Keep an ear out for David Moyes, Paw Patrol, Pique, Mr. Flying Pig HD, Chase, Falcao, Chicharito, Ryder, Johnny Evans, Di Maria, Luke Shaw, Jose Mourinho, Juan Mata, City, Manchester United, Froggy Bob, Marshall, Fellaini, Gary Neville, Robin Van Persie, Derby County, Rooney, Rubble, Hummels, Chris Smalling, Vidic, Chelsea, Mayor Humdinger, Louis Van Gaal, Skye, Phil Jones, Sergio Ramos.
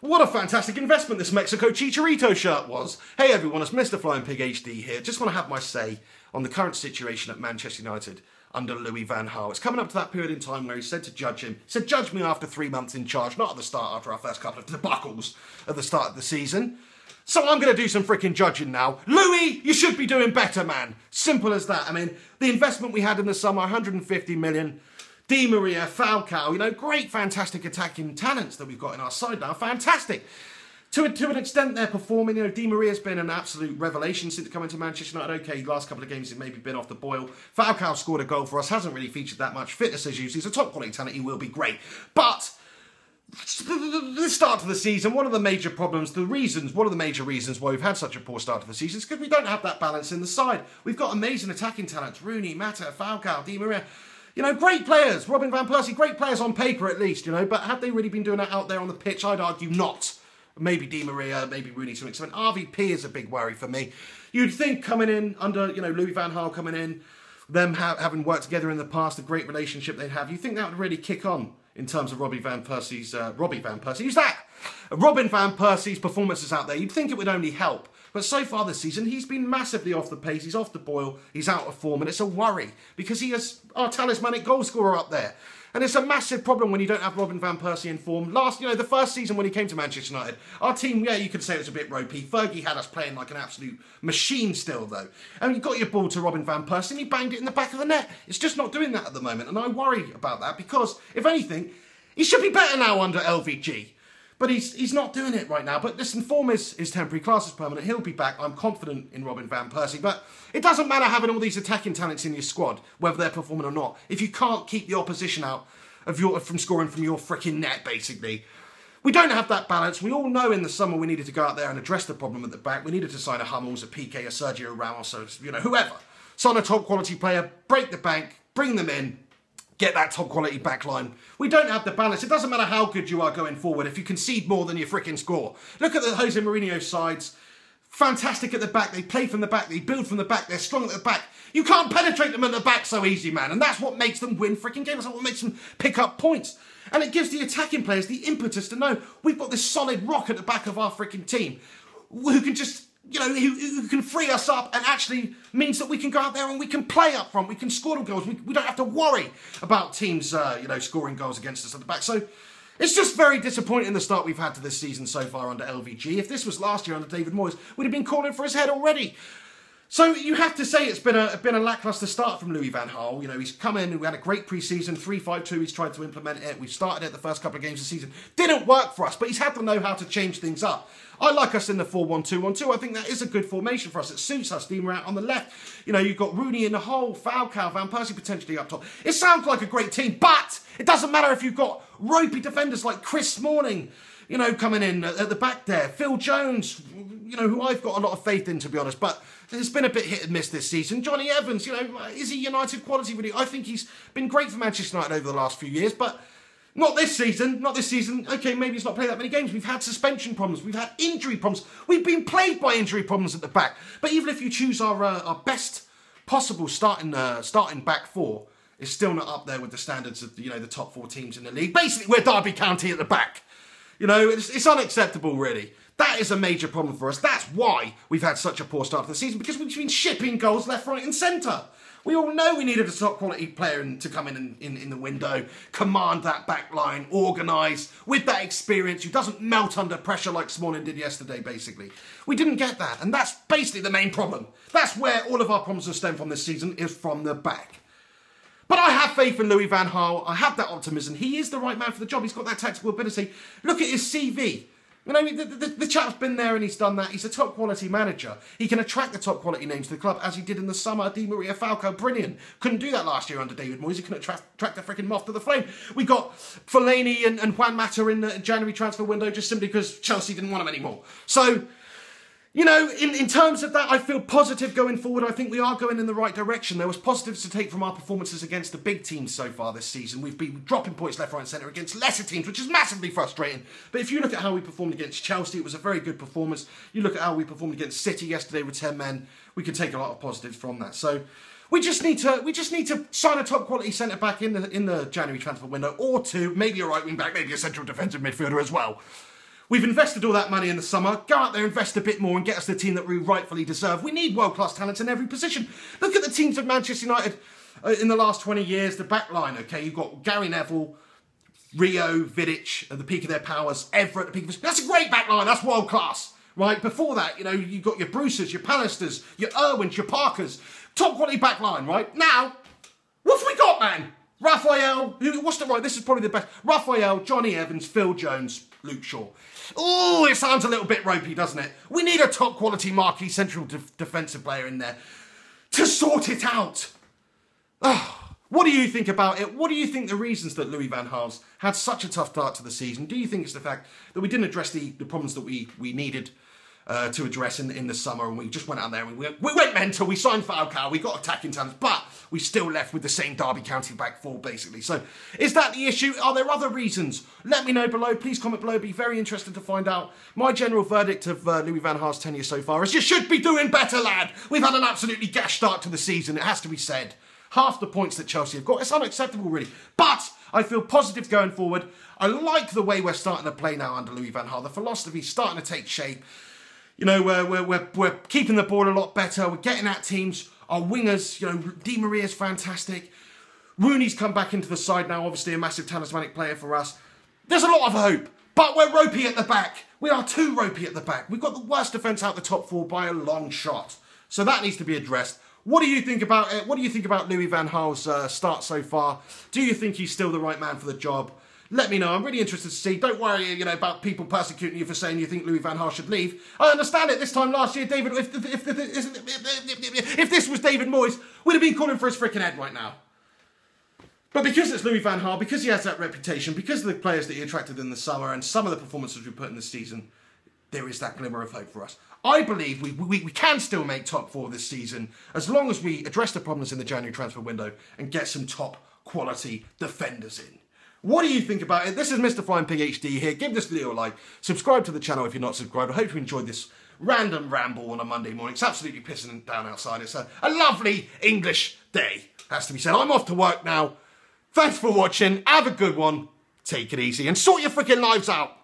What a fantastic investment this Mexico Chicharito shirt was. Hey everyone, it's Mr. Flying Pig HD here. Just want to have my say on the current situation at Manchester United under Louis Van Gaal. It's coming up to that period in time where he said to judge him. He said, judge me after 3 months in charge, not at the start after our first couple of debacles at the start of the season. So I'm going to do some freaking judging now. Louis, you should be doing better, man. Simple as that. I mean, the investment we had in the summer, 150 million. Di Maria, Falcao, you know, great, fantastic attacking talents that we've got in our side now. Fantastic. To an extent, they're performing. You know, Di Maria's been an absolute revelation since coming to Manchester United. Okay, last couple of games, he's maybe been off the boil. Falcao scored a goal for us, hasn't really featured that much. Fitness issues, he's a top-quality talent, he will be great. But the start to the season, one of the major problems, one of the major reasons why we've had such a poor start to the season is because we don't have that balance in the side. We've got amazing attacking talents. Rooney, Mata, Falcao, Di Maria. You know, great players. Robin Van Persie, great players on paper at least, you know. But have they really been doing that out there on the pitch? I'd argue not. Maybe Di Maria, maybe Rooney to an extent. RVP is a big worry for me. You'd think coming in under, you know, Louis Van Gaal coming in, them having worked together in the past, the great relationship they'd have, you think that would really kick on in terms of Robin Van Persie's performances out there. You'd think it would only help. But so far this season, he's been massively off the pace. He's off the boil. He's out of form. And it's a worry because he is our talismanic goalscorer up there. And it's a massive problem when you don't have Robin Van Persie in form. Last, you know, the first season when he came to Manchester United, our team, yeah, you could say it was a bit ropey. Fergie had us playing like an absolute machine still, though. And you got your ball to Robin Van Persie and he banged it in the back of the net. It's just not doing that at the moment. And I worry about that because, if anything, he should be better now under LVG. But he's not doing it right now. But listen, form is temporary, class is permanent. He'll be back. I'm confident in Robin Van Persie. But it doesn't matter having all these attacking talents in your squad, whether they're performing or not, if you can't keep the opposition out of from scoring from your freaking net, basically. We don't have that balance. We all know in the summer we needed to go out there and address the problem at the back. We needed to sign a Hummels, a Pique, a Sergio Ramos, or, you know, whoever. Sign a top-quality player, break the bank, bring them in, get that top-quality backline. We don't have the balance. It doesn't matter how good you are going forward if you concede more than you frickin' score. Look at the Jose Mourinho sides. Fantastic at the back. They play from the back. They build from the back. They're strong at the back. You can't penetrate them at the back so easy, man. And that's what makes them win frickin' games. That's what makes them pick up points. And it gives the attacking players the impetus to know we've got this solid rock at the back of our frickin' team who can just, you know, who can free us up and actually means that we can go out there and we can play up front, we can score the goals, we don't have to worry about teams, you know, scoring goals against us at the back. So it's just very disappointing the start we've had to this season so far under LVG. If this was last year under David Moyes, we'd have been calling for his head already. So you have to say it's been a lacklustre start from Louis Van Gaal. You know, he's come in and we had a great pre-season, 3-5-2, he's tried to implement it. We've started it the first couple of games of the season. Didn't work for us, but he's had to know how to change things up. I like us in the 4-1-2-1-2. I think that is a good formation for us. It suits us. Di Maria on the left. You know, you've got Rooney in the hole, Falcao, Van Persie potentially up top. It sounds like a great team, but it doesn't matter if you've got ropey defenders like Chris Smalling, you know, coming in at the back there. Phil Jones, you know, who I've got a lot of faith in, to be honest, but it's been a bit hit and miss this season. Johnny Evans, you know, is he United quality really? I think he's been great for Manchester United over the last few years, but not this season, not this season. Okay, maybe he's not played that many games. We've had suspension problems. We've had injury problems. We've been plagued by injury problems at the back. But even if you choose our best possible starting back four, it's still not up there with the standards of, you know, the top four teams in the league. Basically, we're Derby County at the back. You know, it's unacceptable, really. That is a major problem for us. That's why we've had such a poor start to the season, because we've been shipping goals left, right and centre. We all know we needed a top-quality player to come in the window, command that back line, organise, with that experience, who doesn't melt under pressure like Smalling did yesterday, basically. We didn't get that, and that's basically the main problem. That's where all of our problems have stemmed from this season, is from the back. But I have faith in Louis Van Gaal. I have that optimism. He is the right man for the job. He's got that tactical ability. Look at his CV. You know, the chap's been there and he's done that. He's a top-quality manager. He can attract the top-quality names to the club, as he did in the summer. Di Maria, Falcao, brilliant. Couldn't do that last year under David Moyes. He couldn't attract the freaking moth to the flame. We got Fellaini and Juan Mata in the January transfer window just simply because Chelsea didn't want him anymore. So, you know, in terms of that, I feel positive going forward. I think we are going in the right direction. There was positives to take from our performances against the big teams so far this season. We've been dropping points left, right and centre against lesser teams, which is massively frustrating. But if you look at how we performed against Chelsea, it was a very good performance. You look at how we performed against City yesterday with 10 men, we can take a lot of positives from that. So we just need to sign a top quality centre back in the January transfer window, or two, maybe a right wing back, maybe a central defensive midfielder as well. We've invested all that money in the summer. Go out there, invest a bit more and get us the team that we rightfully deserve. We need world-class talent in every position. Look at the teams of Manchester United in the last 20 years, the back line, okay? You've got Gary Neville, Rio, Vidic at the peak of their powers, Everett at the peak of their powers. That's a great back line. That's world-class, right? Before that, you know, you've got your Bruces, your Pallisters, your Irwins, your Parkers. Top quality back line, right? Now, what have we got, man? Raphael, what's the right? This is probably the best. Raphael, Johnny Evans, Phil Jones, Luke Shaw. Oh, it sounds a little bit ropey, doesn't it? We need a top quality marquee central defensive player in there to sort it out. Oh, what do you think about it? What do you think the reasons that Louis Van Gaal's had such a tough start to the season? Do you think it's the fact that we didn't address the problems that we needed to address in the summer, and we just went out there and we went mental, we signed Falcao, we got attacking talents, but we still left with the same Derby County back four, basically. So, is that the issue? Are there other reasons? Let me know below. Please comment below. Be very interested to find out. My general verdict of Louis van Gaal's tenure so far is you should be doing better, lad. We've had an absolutely gash start to the season, it has to be said. Half the points that Chelsea have got. It's unacceptable, really. But I feel positive going forward. I like the way we're starting to play now under Louis van Gaal. The philosophy's starting to take shape. You know, we're keeping the ball a lot better. We're getting at teams. Our wingers, you know, Di Maria's fantastic. Rooney's come back into the side now, obviously a massive talismanic player for us. There's a lot of hope, but we're ropey at the back. We are too ropey at the back. We've got the worst defence out the top four by a long shot. So that needs to be addressed. What do you think about it? What do you think about Louis van Gaal's start so far? Do you think he's still the right man for the job? Let me know. I'm really interested to see. Don't worry, you know, about people persecuting you for saying you think Louis van Gaal should leave. I understand it. This time last year, David, if this was David Moyes, we'd have been calling for his freaking head right now. But because it's Louis van Gaal, because he has that reputation, because of the players that he attracted in the summer and some of the performances we put in this season, there is that glimmer of hope for us. I believe we can still make top four this season as long as we address the problems in the January transfer window and get some top quality defenders in. What do you think about it? This is Mr. Flying Pig HD here. Give this video a like. Subscribe to the channel if you're not subscribed. I hope you enjoyed this random ramble on a Monday morning. It's absolutely pissing down outside. It's a lovely English day, has to be said. I'm off to work now. Thanks for watching. Have a good one. Take it easy and sort your freaking lives out.